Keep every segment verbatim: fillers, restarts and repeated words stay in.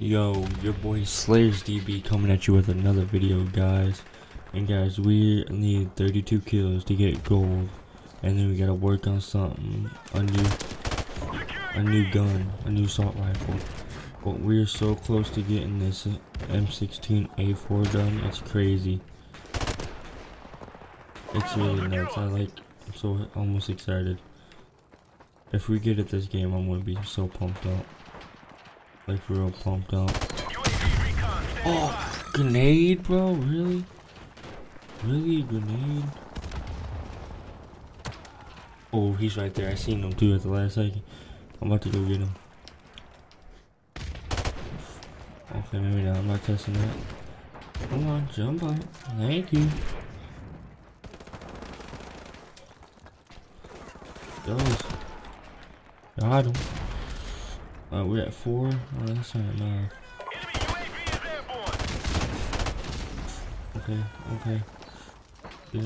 Yo, your boy SlayerzzDB coming at you with another video, guys. And guys, we need thirty-two kills to get gold, and then we gotta work on something, a new, a new gun, a new assault rifle. But we're so close to getting this M sixteen A four gun. It's crazy. It's really nuts. I like. I'm so almost excited. If we get at this game, I'm gonna be so pumped up. Like, real pumped up. Oh, grenade, bro? Really? Really? Grenade? Oh, he's right there. I seen him too at the last second. I'm about to go get him. Okay, maybe not. I'm not testing that. Come on, jump up. Thank you. Those. Got him. Uh, we're at four. Oh, that's not nine. Okay, okay. Yeah.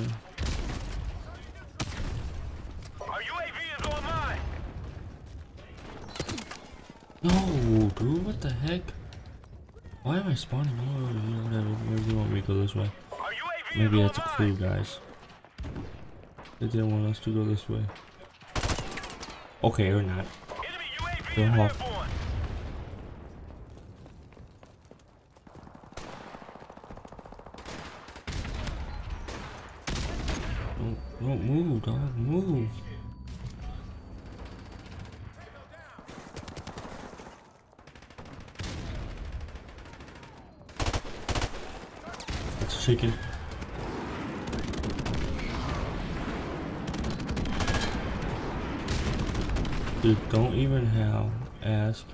Our U A V is online. No, dude, what the heck? Why am I spawning all over here? Whatever. Maybe they want me to go this way. Maybe that's a clue, guys. They didn't want us to go this way. Okay, or not. Go off. Don't move, dog. Move. It's a chicken. Dude, don't even have ask.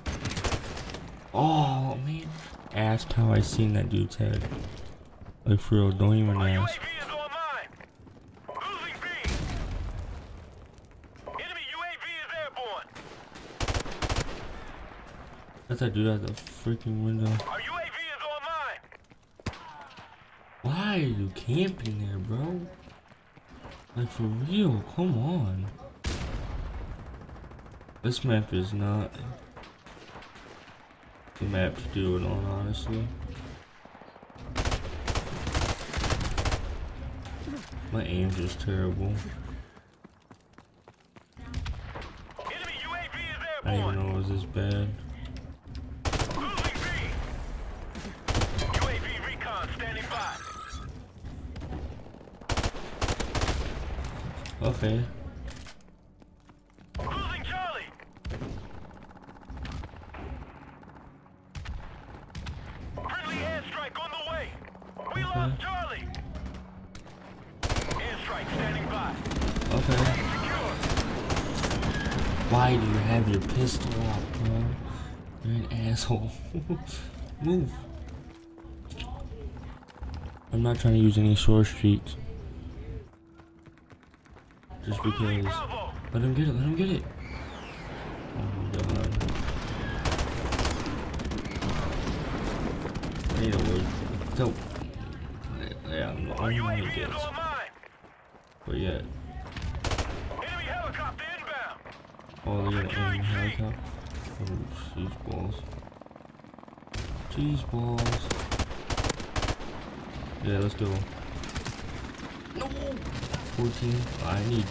Oh man, ask how I seen that dude's head. Like for real, don't even ask. That's that dude at the freaking window. Our U A V is online. Why are you camping there, bro? Like for real, come on. This map is not the map to do it on, honestly. My aim's just terrible. I didn't even know it was this bad. Okay. Losing Charlie. Friendly airstrike on the way. We okay. Lost Charlie. Airstrike standing by. Okay. Why do you have your pistol out, bro? You're an asshole. Move. I'm not trying to use any short streaks. Just because. Let him get it, let him get it. Oh my god. I need to wait. So. Yeah, I'm not going to get it. But yet. Oh, they're going to aim helicopter. Oh, jeez balls. Jeez balls. Yeah, let's go. No! fourteen. I need.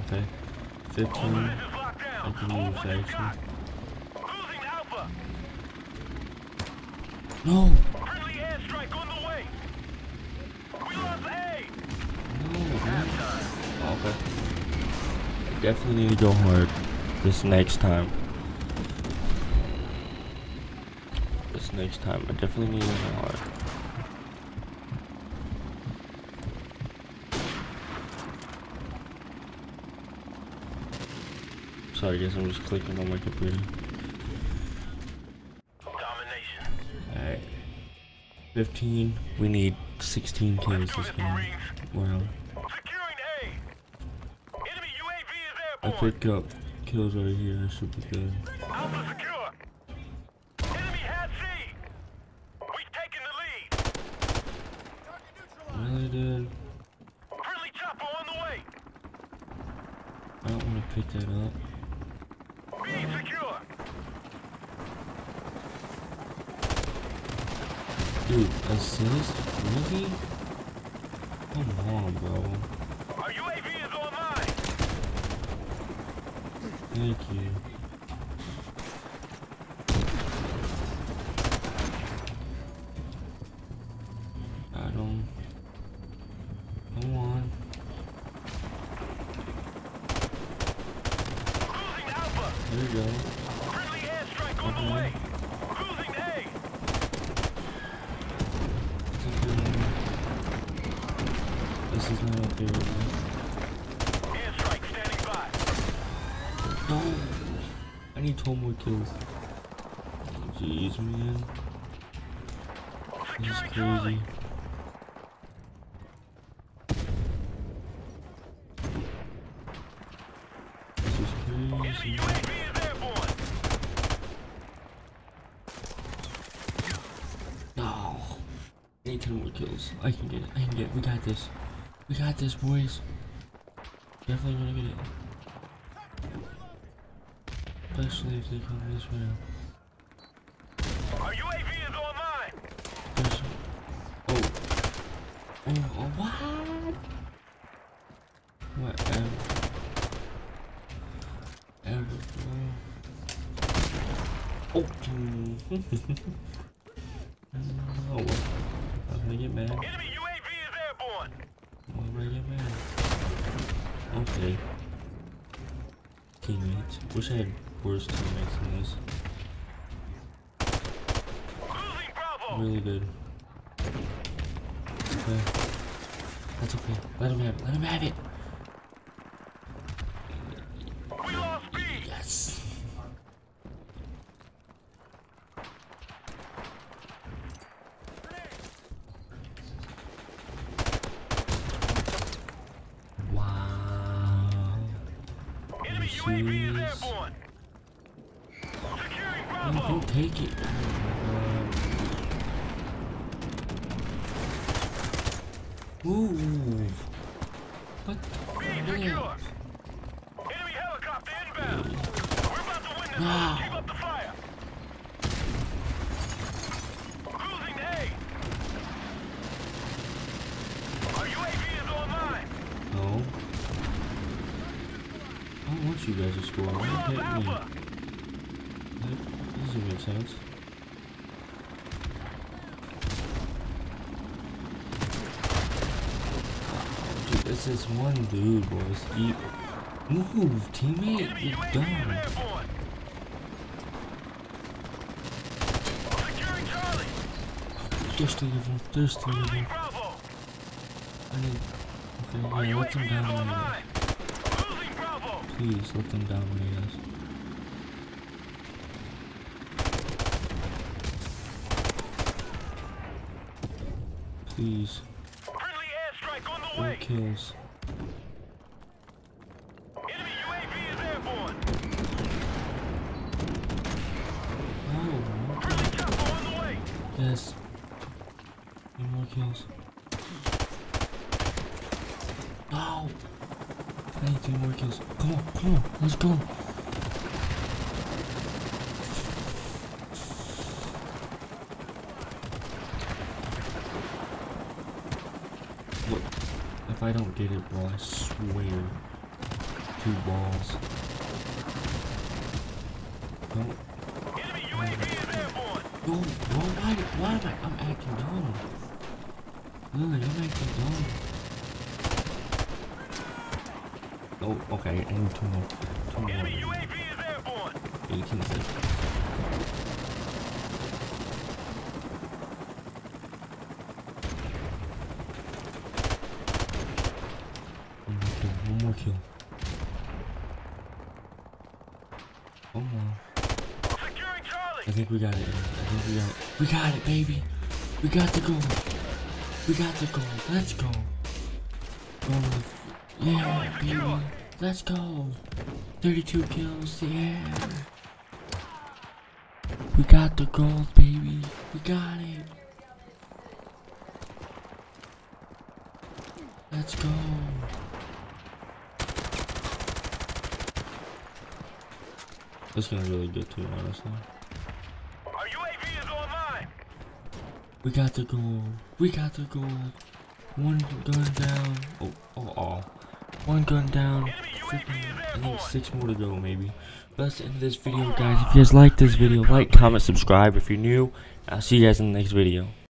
Okay. fifteen. I can use action. No! Friendly airstrike on the way. We lost A. No. Okay. I definitely need to go hard this next time. This next time, I definitely need to go hard. Sorry, I guess I'm just clicking on my computer. Domination. Alright. fifteen. We need sixteen kills this game. Wow. I picked up kills right here. That should be good. Alpha secure. Enemy has C. We've taken the lead. Really, dude? Friendly chopper on the way. I don't want to pick that up. B secure. Dude, assist? Really? Come on, bro. Our U A V is online. Thank you. I don't. Come on. Cruising Alpha. There you go. Friendly airstrike on okay. the way. Cruising A. This is not okay right now. Airstrike standing by. No. I need twelve more kills. Jeez, man. This is crazy. Kills. I can get it. I can get it. We got this. We got this, boys. Definitely gonna get it. Especially if they come this way. Our U A V is online. Oh. Oh. Oh. What? Whatever. Ever. Oh. Oh. Well. I'm gonna get mad. Enemy U A V is airborne. I'm gonna get mad. Okay. Teammates. Wish I had worse teammates than this. Losing Bravo. Really good. Okay. That's okay. Let him have it. Let him have it. We lost B. Yes. U A V is airborne. Securing Bravo. No, don't take it. Move. What? B secure. Enemy helicopter inbound. We're about to win this. No. Keep up the fire. Cruising A. Our U A V is online. No. I don't want you guys to score. Why hit me? That doesn't make sense. Oh, dude, it's this one dude, boys. You move, teammate. You're done. There's two of them. There's two of them. I need. Okay, yeah, let them down right now. Please let them dominate us. Please. Friendly airstrike on the way. Kills. Enemy U A V is airborne. Oh. Friendly chopper on the way. Yes. Need more kills. No. I need two more kills. Come on, come on, let's go. Look, if I don't get it, bro, I swear. Two balls. Don't. Enemy U A V is airborne. No, no, why, why am I? I'm acting dumb. Literally, I'm acting dumb. Oh, okay, I need two more. Two more. Enemy U A V is airborne. eighteen seconds. One more kill, one more kill. One more. Securing Charlie. I think we got it. I think we got it. We got it, baby. We got the goal. We got the goal. Let's go. Go with. Yeah, baby. Let's go. thirty-two kills. Yeah. We got the gold, baby. We got it. Let's go. This one's really good too, honestly. Our U A V is online. We got the gold. We got the gold. One gun down. Oh, oh, oh. One gun down. I think six more to go, maybe. But that's the end of this video, guys. If you guys like this video, like, comment, subscribe if you're new. I'll see you guys in the next video.